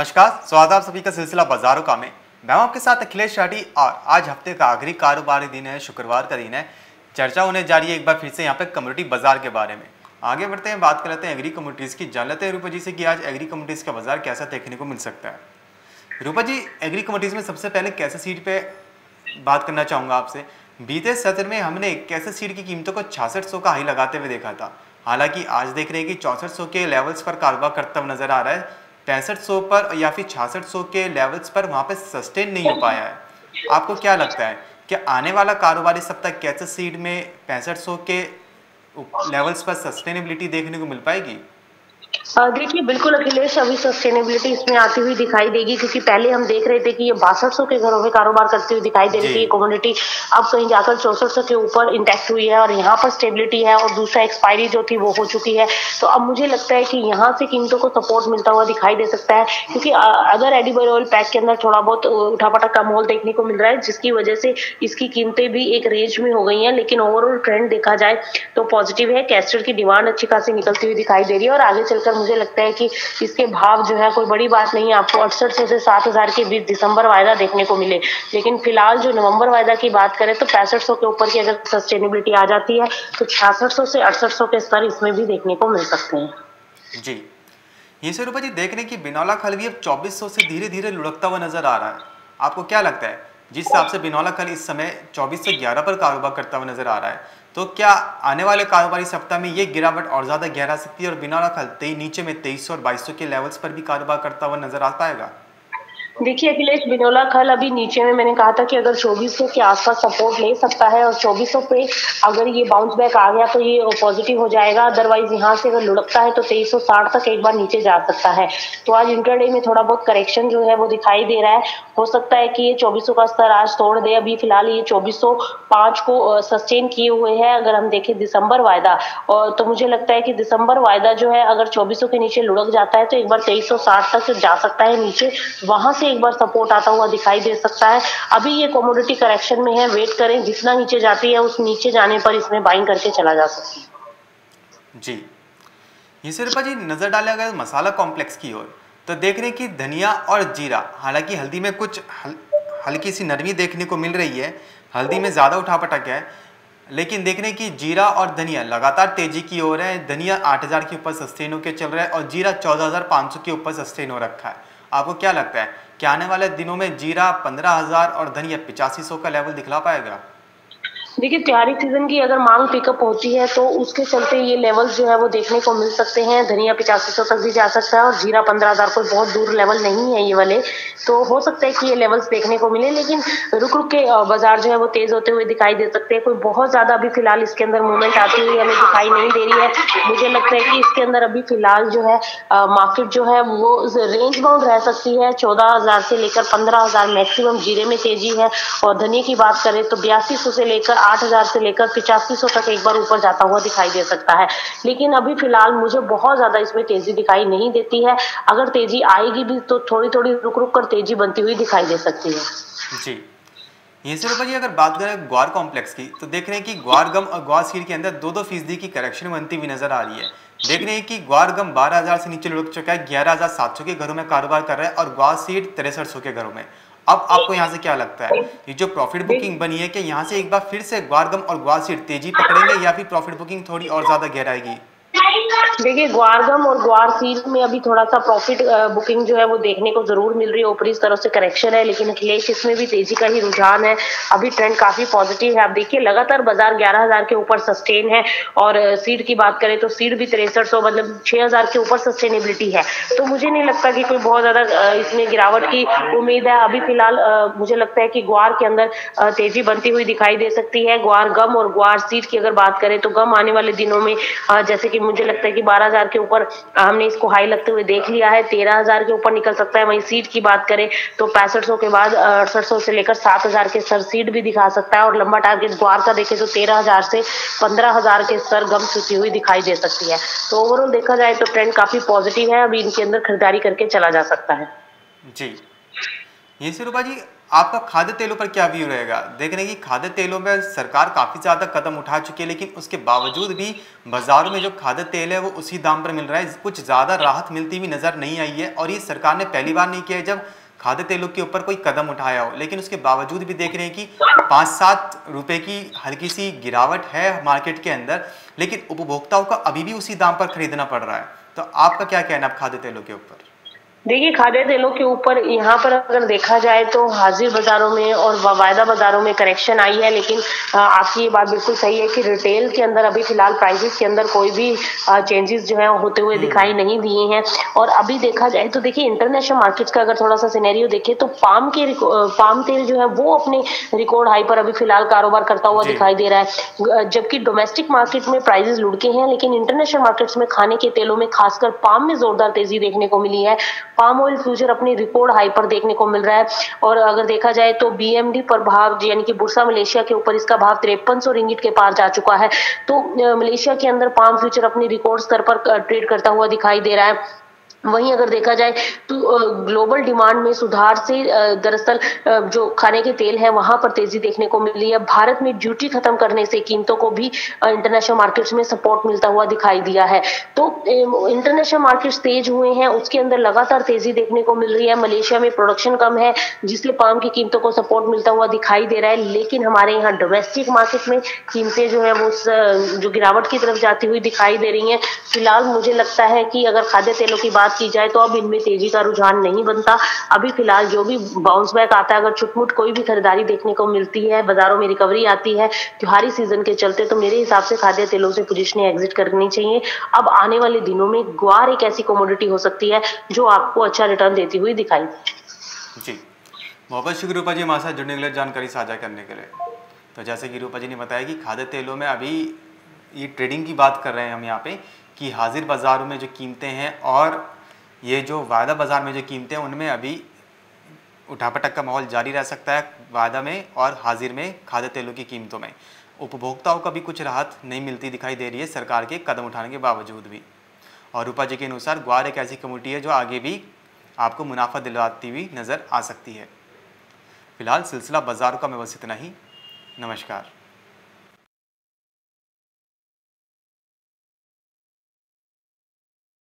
नमस्कार, स्वागत आप सभी का सिलसिला बाजारों का में मैं आपके साथ अखिलेश शाही। और आज हफ्ते का आखिरी कारोबारी दिन है, शुक्रवार का दिन है। चर्चा होने जा रही है एक बार फिर से यहाँ पे कम्युनिटी बाजार के बारे में। आगे बढ़ते हैं, बात कर लेते हैं एग्री कम्युनिटीज़ की। जान लेते हैं रूपा जी से कि आज एग्री कम्युनिटीज़ का बाजार कैसा देखने को मिल सकता है। रूपा जी, एग्री कम्युनिटीज़ में सबसे पहले कैसे सीट पर बात करना चाहूँगा आपसे। बीते सत्र में हमने कैसे सीट की कीमतों को 6600 का हाई लगाते हुए देखा था। हालांकि आज देख रहे हैं कि 6400 के लेवल्स पर कारोबार करता हुआ नजर आ रहा है। 6500 पर या फिर 6600 के लेवल्स पर वहां पे सस्टेन नहीं हो पाया है। आपको क्या लगता है कि आने वाला कारोबार इस सप्ताह कैसे सीड में 6500 के लेवल्स पर सस्टेनेबिलिटी देखने को मिल पाएगी? देखिए, बिल्कुल अखिलेश, अभी सस्टेनेबिलिटी इसमें आती हुई दिखाई देगी, क्योंकि पहले हम देख रहे थे कि ये 6200 के घरों में कारोबार करती हुई दिखाई दे रही थी। ये कम्युनिटी अब कहीं जाकर 6400 के ऊपर इंटैक्ट हुई है और यहाँ पर स्टेबिलिटी है। और दूसरा एक्सपायरी जो थी वो हो चुकी है, तो अब मुझे लगता है कि यहाँ से कीमतों को सपोर्ट मिलता हुआ दिखाई दे सकता है। क्योंकि अगर एडिबल ऑयल पैक के अंदर थोड़ा बहुत उठापटा कम होल देखने को मिल रहा है, जिसकी वजह से इसकी कीमतें भी एक रेंज में हो गई है। लेकिन ओवरऑल ट्रेंड देखा जाए तो पॉजिटिव है। कैस्टर की डिमांड अच्छी खासी निकलती हुई दिखाई दे रही है और आगे चलकर मुझे लगता है कि इसके भाव जो है कोई बड़ी बात नहीं है। आपको 6800 से 7000 के बीच दिसंबर वायदा देखने को मिले। लेकिन फिलहाल जो नवंबर वायदा की बात करें तो 6500 के ऊपर की अगर सस्टेनेबिलिटी आ जाती है तो 6600 से 6800 के स्तर इसमें भी देखने को मिल सकते हैं। जी, ये सौ रुपये जी देख रहे हैं कि बिनौला खल भी अब 2400 से धीरे धीरे लुढ़कता हुआ नजर आ रहा है। आपको क्या लगता है, जिस हिसाब से बिनौला खल इस समय 2411 पर कारोबार करता हुआ नजर आ रहा है, तो क्या आने वाले कारोबारी सप्ताह में ये गिरावट और ज़्यादा गहरा सकती है और बिना खलते नीचे में 2300 और 2200 के लेवल्स पर भी कारोबार करता हुआ नजर आता है? देखिए अखिलेश, बिनौला खल अभी नीचे में मैंने कहा था कि अगर 2400 के आसपास सपोर्ट ले सकता है और 2400 पे अगर ये बाउंस बैक आ गया तो ये पॉजिटिव हो जाएगा। अदरवाइज यहाँ से अगर लुढ़कता है तो 2360 तक एक बार नीचे जा सकता है। तो आज इंटरडे में थोड़ा बहुत करेक्शन जो है वो दिखाई दे रहा है। हो सकता है कि ये 2400 का स्तर आज तोड़ दे। अभी फिलहाल ये 2405 को सस्टेन किए हुए है। अगर हम देखें दिसंबर वायदा, तो मुझे लगता है कि दिसंबर वायदा जो है अगर 2400 के नीचे लुढ़क जाता है तो एक बार 2360 तक जा सकता है नीचे। वहां से एक बार सपोर्ट आता हुआ दिखाई दे सकता है। अभी ये कमोडिटी करेक्शन में है, वेट करें। जितना नीचे जाती है उस नीचे जाने पर इसमें बाइंग करके चला जा सकती है। जी, ये सिर्फ जी नजर डाले अगर मसाला कॉम्प्लेक्स की ओर तो देख रहे हैं कि धनिया और जीरा, हालांकि हल्दी में कुछ हल्की सी नरमी देखने को मिल रही है। हल्दी में ज्यादा उठापटक है, लेकिन देख रहे हैं कि जीरा और धनिया लगातार तेजी की ओर है। धनिया 8000 के ऊपर सस्टेन होकर चल रहा है और जीरा 14500 के ऊपर सस्टेन हो रखा है। आपको क्या लगता है कि आने वाले दिनों में जीरा 15000 और धनिया 8500 का लेवल दिखला पाएगा? देखिए, त्योहारी सीजन की अगर मांग पिकअप होती है तो उसके चलते ये लेवल्स जो है वो देखने को मिल सकते हैं। धनिया 8500 तक भी जा सकता है और जीरा 15000 कोई बहुत दूर लेवल नहीं है ये वाले, तो हो सकता है कि ये लेवल्स देखने को मिले। लेकिन रुक रुक के बाजार जो है वो तेज होते हुए दिखाई दे सकते हैं। कोई बहुत ज्यादा अभी फिलहाल इसके अंदर मूवमेंट आती हुई हमें दिखाई नहीं दे रही है। मुझे लगता है कि इसके अंदर अभी फिलहाल जो है मार्केट जो है वो रेंज बाउंड रह सकती है। 14000 से लेकर 15000 मैक्सिमम जीरे में तेजी है। और धनिया की बात करें तो 8200 से लेकर 8000 से लेकर 8500 तक एक बार ऊपर जाता हुआ दिखाई दे सकता है। लेकिन अभी फिलहाल मुझे बहुत ज्यादा इसमें तेजी दिखाई नहीं देती है। अगर तेजी आएगी भी तो थोड़ी थोड़ी रुक रुक कर तेजी बनती हुई दिखाई दे सकती है। जी, ये सिर्फ अगर बात करें ग्वार कॉम्प्लेक्स की तो देख रहे हैं कि ग्वारगम और ग्वार सीड के अंदर 2-2 फीसदी की करेक्शन बनती हुई नजर आ रही है। देख रहे हैं कि ग्वारगम 12000 से नीचे लुढ़क चुका है, 11700 के घरों में कारोबार कर रहा है और ग्वार सीड 6300 के घरों में। अब आपको यहाँ से क्या लगता है, ये जो प्रॉफिट बुकिंग बनी है कि यहाँ से एक बार फिर से ग्वारगम और ग्वासीड तेजी पकड़ेंगे या फिर प्रॉफिट बुकिंग थोड़ी और ज्यादा गहराएगी? देखिए, ग्वारगम और ग्वार सीड में अभी थोड़ा सा प्रॉफिट बुकिंग जो है वो देखने को जरूर मिल रही है। ऊपरी तरफ से करेक्शन है, लेकिन अखिलेश इसमें भी तेजी का ही रुझान है। अभी ट्रेंड काफी पॉजिटिव है। आप देखिए लगातार बाजार 11000 के ऊपर सस्टेन है और सीड की बात करें तो सीड भी 6300 मतलब 6000 के ऊपर सस्टेनेबिलिटी है। तो मुझे नहीं लगता कि कोई बहुत ज्यादा इसमें गिरावट की उम्मीद है। अभी फिलहाल मुझे लगता है कि ग्वार के अंदर तेजी बनती हुई दिखाई दे सकती है। ग्वारगम और ग्वार सीड की अगर बात करें तो गम आने वाले दिनों में जैसे कि मुझे लगता है कि 12000 के ऊपर हमने इसको हाई लगते हुए देख लिया है। 13000 के ऊपर निकल सकता है। वहीं सीड की बात करें तो 6500 के बाद 6800 से लेकर 7000 के स्तर सीड भी दिखा सकता है। और लंबा टारगेट ग्वार का देखें तो 13000 से 15000 के स्तर गम चुकी हुई दिखाई दे सकती है। तो ओवरऑल देखा जाए तो ट्रेंड काफी पॉजिटिव है। अभी इनके अंदर खरीदारी करके चला जा सकता है। जी, ये सिर्फ जी आपका खाद्य तेलों पर क्या व्यू रहेगा? देख रहे हैं कि खाद्य तेलों में सरकार काफ़ी ज़्यादा कदम उठा चुकी है, लेकिन उसके बावजूद भी बाज़ारों में जो खाद्य तेल है वो उसी दाम पर मिल रहा है, कुछ ज़्यादा राहत मिलती हुई नज़र नहीं आई है। और ये सरकार ने पहली बार नहीं किया है जब खाद्य तेलों के ऊपर कोई कदम उठाया हो, लेकिन उसके बावजूद भी देख रहे हैं कि 5-7 रुपये की हल्की सी गिरावट है मार्केट के अंदर, लेकिन उपभोक्ताओं का अभी भी उसी दाम पर खरीदना पड़ रहा है। तो आपका क्या कहना है खाद्य तेलों के ऊपर? देखिए, खाद्य तेलों के ऊपर यहाँ पर अगर देखा जाए तो हाजिर बाज़ारों में और वायदा बाज़ारों में करेक्शन आई है, लेकिन आपकी ये बात बिल्कुल सही है कि रिटेल के अंदर अभी फिलहाल प्राइसेस के अंदर कोई भी चेंजेस जो है होते हुए दिखाई नहीं दिए हैं। और अभी देखा जाए तो देखिए, इंटरनेशनल मार्केट्स का अगर थोड़ा सा सिनेरियो देखें तो पाम तेल जो है वो अपने रिकॉर्ड हाई पर अभी फिलहाल कारोबार करता हुआ दिखाई दे रहा है, जबकि डोमेस्टिक मार्केट में प्राइजेस लुढ़के हैं, लेकिन इंटरनेशनल मार्केट्स में खाने के तेलों में खासकर पाम में जोरदार तेजी देखने को मिली है। पाम ऑयल फ्यूचर अपनी रिकॉर्ड हाई पर देखने को मिल रहा है। और अगर देखा जाए तो बीएमडी पर भाव यानी कि बुरसा मलेशिया के ऊपर इसका भाव 5300 रिंगिट के पार जा चुका है। तो मलेशिया के अंदर पाम फ्यूचर अपने रिकॉर्ड स्तर पर ट्रेड करता हुआ दिखाई दे रहा है। वहीं अगर देखा जाए तो ग्लोबल डिमांड में सुधार से दरअसल जो खाने के तेल है वहां पर तेजी देखने को मिली है। भारत में ड्यूटी खत्म करने से कीमतों को भी इंटरनेशनल मार्केट्स में सपोर्ट मिलता हुआ दिखाई दिया है। तो इंटरनेशनल मार्केट्स तेज हुए हैं, उसके अंदर लगातार तेजी देखने को मिल रही है। मलेशिया में प्रोडक्शन कम है जिससे पाम की कीमतों को सपोर्ट मिलता हुआ दिखाई दे रहा है, लेकिन हमारे यहाँ डोमेस्टिक मार्केट में कीमतें जो है वो जो गिरावट की तरफ जाती हुई दिखाई दे रही हैं। फिलहाल मुझे लगता है कि अगर खाद्य तेलों की की जाए तो अब इनमें तेजी का रुझान नहीं बनता। अभी फिलहाल जो भी बाउंस बैक आता है, अगर छुटमुट कोई भी खरीदारी देखने को मिलती है, बाजारों में रिकवरी आती है त्योहारी सीजन के चलते, तो मेरे हिसाब से खाद्य तेलों से पोजीशनें एग्जिट करनी चाहिए। अब आने वाले दिनों में ग्वार एक ऐसी कमोडिटी हो सकती है जो आपको अच्छा रिटर्न देती हुई दिखाई दे। जी बहुत शुक्रिया रूपा जी हमारे साथ जुड़ने के लिए, जानकारी साझा करने के लिए। तो जैसे कि रूपा जी ने बताया कि खाद्य तेलों में अभी ये ट्रेडिंग की बात कर रहे हैं हम यहाँ पे कि हाजिर बाज़ारों में जो कीमतें हैं और ये जो वायदा बाज़ार में जो कीमतें हैं उनमें अभी उठापटक का माहौल जारी रह सकता है, वायदा में और हाजिर में खाद्य तेलों की कीमतों में। उपभोक्ताओं का भी कुछ राहत नहीं मिलती दिखाई दे रही है सरकार के कदम उठाने के बावजूद भी। और रूपा जी के अनुसार ग्वार एक ऐसी कमोडिटी है जो आगे भी आपको मुनाफा दिलवाती हुई नज़र आ सकती है। फिलहाल सिलसिला बाज़ारों का में बस इतना ही। नमस्कार।